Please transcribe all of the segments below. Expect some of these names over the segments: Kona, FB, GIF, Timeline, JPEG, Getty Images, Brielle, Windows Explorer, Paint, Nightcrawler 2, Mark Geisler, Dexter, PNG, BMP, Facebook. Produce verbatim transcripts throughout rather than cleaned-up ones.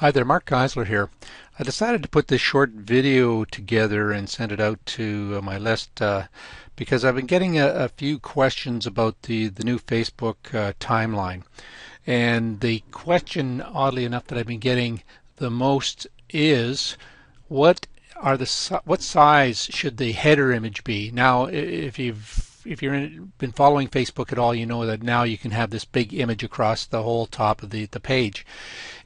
Hi there, Mark Geisler here. I decided to put this short video together and send it out to my list uh, because I've been getting a, a few questions about the, the new Facebook uh, timeline. And the question, oddly enough, that I've been getting the most is what are the what size should the header image be? Now, if you've If you've been following Facebook at all, you know that now you can have this big image across the whole top of the, the page.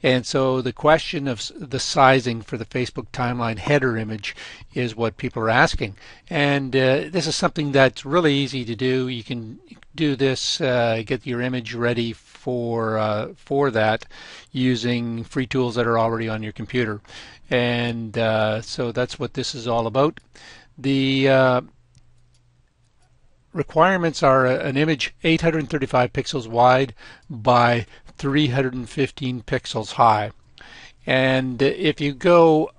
And so the question of the sizing for the Facebook timeline header image is what people are asking. And uh, this is something that's really easy to do. You can do this, uh, get your image ready for uh, for that using free tools that are already on your computer. And uh, so that's what this is all about. The uh, requirements are an image eight hundred thirty-five pixels wide by three hundred fifteen pixels high, and if you go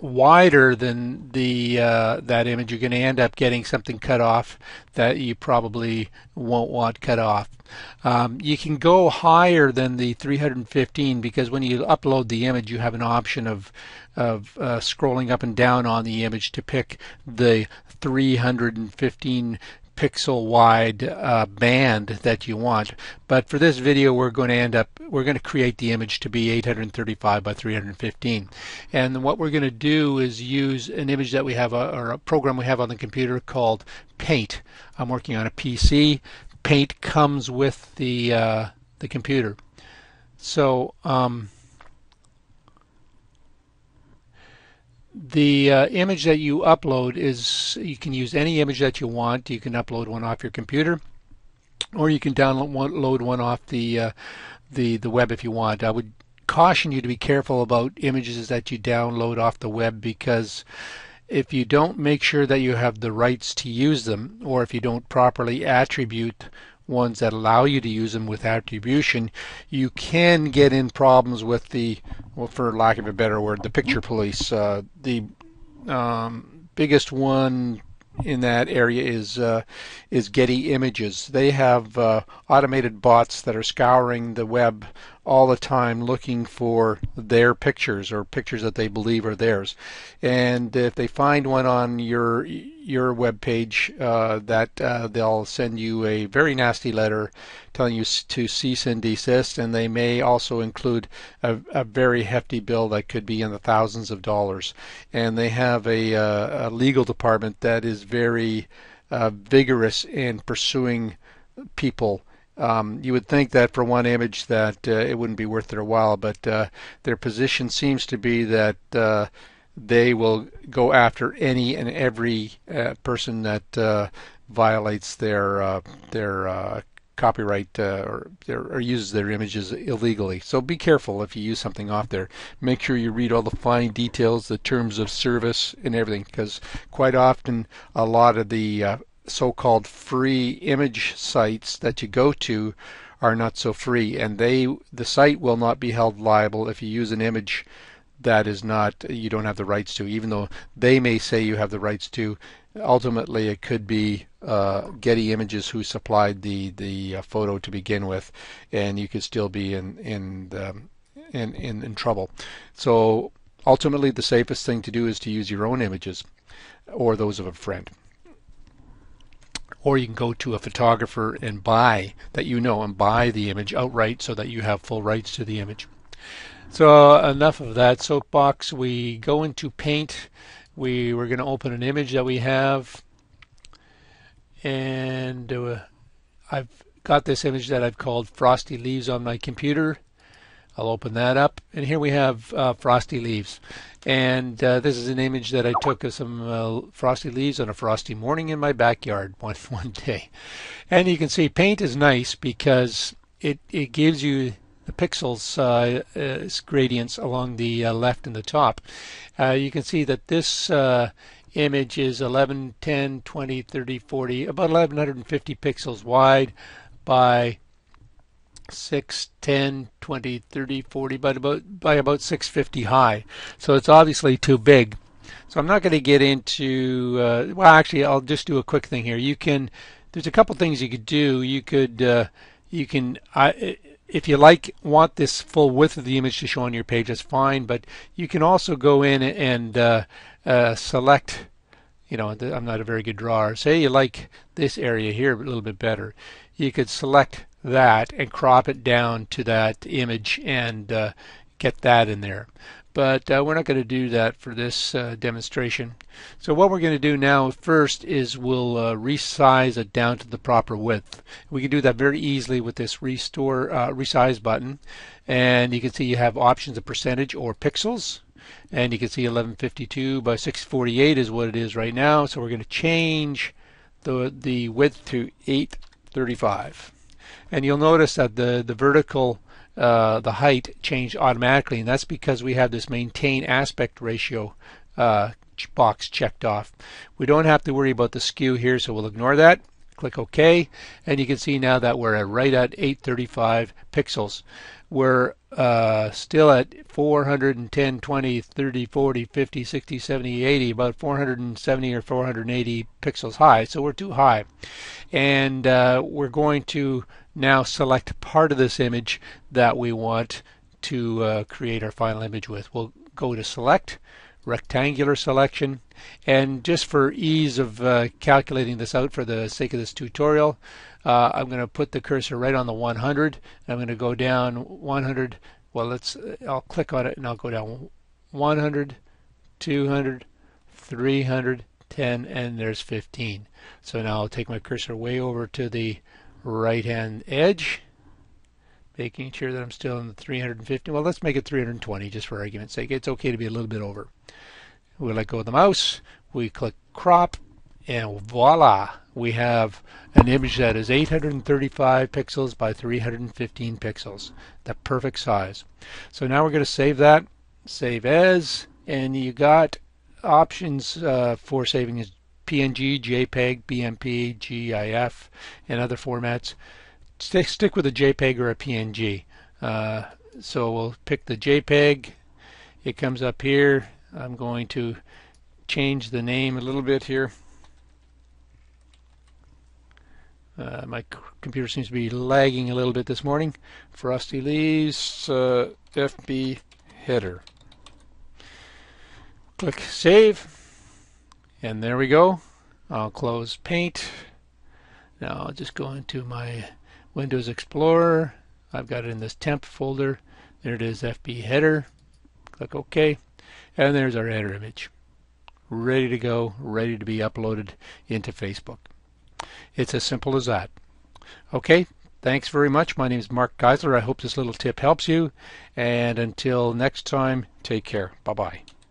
wider than the uh, that image, you're going to end up getting something cut off that you probably won't want cut off. Um, you can go higher than the three hundred fifteen because when you upload the image, you have an option of of uh, scrolling up and down on the image to pick the three hundred fifteen pixel wide uh, band that you want. But for this video, we're going to end up we're going to create the image to be eight hundred thirty-five by three hundred fifteen, and what we're going to do is use an image that we have a, or a program we have on the computer called Paint. I'm working on a P C. Paint comes with the uh, the computer, so um, the uh, image that you upload is, you can use any image that you want. You can upload one off your computer, or you can download one off the uh, the the web if you want. I would caution you to be careful about images that you download off the web, because if you don't make sure that you have the rights to use them, or if you don't properly attribute ones that allow you to use them with attribution, you can get in problems with the, well, for lack of a better word, the picture police. Uh, the um, biggest one in that area is uh, is Getty Images. They have uh, automated bots that are scouring the web all the time looking for their pictures, or pictures that they believe are theirs. And if they find one on your your web page, uh, that uh, they'll send you a very nasty letter telling you to cease and desist, and they may also include a, a very hefty bill that could be in the thousands of dollars. And they have a, uh, a legal department that is very uh, vigorous in pursuing people. Um, you would think that for one image that uh, it wouldn't be worth their while, but uh, their position seems to be that uh, they will go after any and every uh, person that uh, violates their uh, their uh, copyright uh, or, their, or uses their images illegally. So be careful if you use something off there. Make sure you read all the fine details, the terms of service, and everything, because quite often a lot of the uh, so-called free image sites that you go to are not so free, and they the site will not be held liable if you use an image that is not, you don't have the rights to, even though they may say you have the rights to. Ultimately, it could be uh, Getty Images who supplied the the uh, photo to begin with, and you could still be in in the, in, in in trouble. So ultimately, the safest thing to do is to use your own images or those of a friend. Or you can go to a photographer and buy that, you know, and buy the image outright so that you have full rights to the image. So enough of that soapbox. We go into Paint. We were going to open an image that we have, and uh, I've got this image that I've called Frosty Leaves on my computer. I'll open that up, and here we have uh, Frosty Leaves, and uh, this is an image that I took of some uh, frosty leaves on a frosty morning in my backyard one, one day. And you can see Paint is nice because it, it gives you the pixels uh, uh, gradients along the uh, left and the top. Uh, you can see that this uh, image is eleven, ten, twenty, thirty, forty, about eleven fifty pixels wide by six, ten, twenty, thirty, forty, but about by about six fifty high. So it's obviously too big. So I'm not going to get into uh, well, actually, I'll just do a quick thing here. You can, there's a couple things you could do. You could uh, you can I if you like want this full width of the image to show on your page, that's fine, but you can also go in and uh, uh, select, you know, I'm not a very good drawer. Say you like this area here a little bit better. You could select that and crop it down to that image and uh, get that in there. But uh, we're not going to do that for this uh, demonstration. So what we're going to do now first is we'll uh, resize it down to the proper width. We can do that very easily with this restore uh, resize button, and you can see you have options of percentage or pixels, and you can see eleven fifty-two by six forty-eight is what it is right now. So we're going to change the the width to eight thirty-five, and you'll notice that the the vertical Uh, the height changed automatically, and that's because we have this maintain aspect ratio uh, box checked off. We don't have to worry about the skew here, so we'll ignore that. Click OK, and you can see now that we're at right at eight thirty-five pixels. We're uh, still at four ten, twenty, thirty, forty, fifty, sixty, seventy, eighty, about four seventy or four eighty pixels high, so we're too high. And uh, we're going to now select part of this image that we want to uh, create our final image with. We'll go to Select, Rectangular Selection, and just for ease of uh, calculating this out for the sake of this tutorial, uh, I'm going to put the cursor right on the one hundred. I'm going to go down one hundred. Well, let's. I'll click on it and I'll go down one hundred, two hundred, three hundred, ten, and there's fifteen. So now I'll take my cursor way over to the right-hand edge, making sure that I'm still in the three hundred fifty. Well, let's make it three hundred twenty just for argument's sake. It's okay to be a little bit over. We let go of the mouse, we click crop, and voila! We have an image that is eight thirty-five pixels by three fifteen pixels. The perfect size. So now we're going to save that, save as, and you got options uh, for saving as P N G, JPEG, B M P, GIF, and other formats. Stick, stick with a JPEG or a P N G. Uh, so we'll pick the JPEG. It comes up here. I'm going to change the name a little bit here. Uh, my computer seems to be lagging a little bit this morning. Frosty Leaves uh, F B Header. Click Save. And there we go. I'll close Paint. Now I'll just go into my Windows Explorer. I've got it in this temp folder. There it is, F B Header. Click OK. And there's our header image. Ready to go, ready to be uploaded into Facebook. It's as simple as that. Okay, thanks very much. My name is Mark Geisler. I hope this little tip helps you. And until next time, take care. Bye-bye.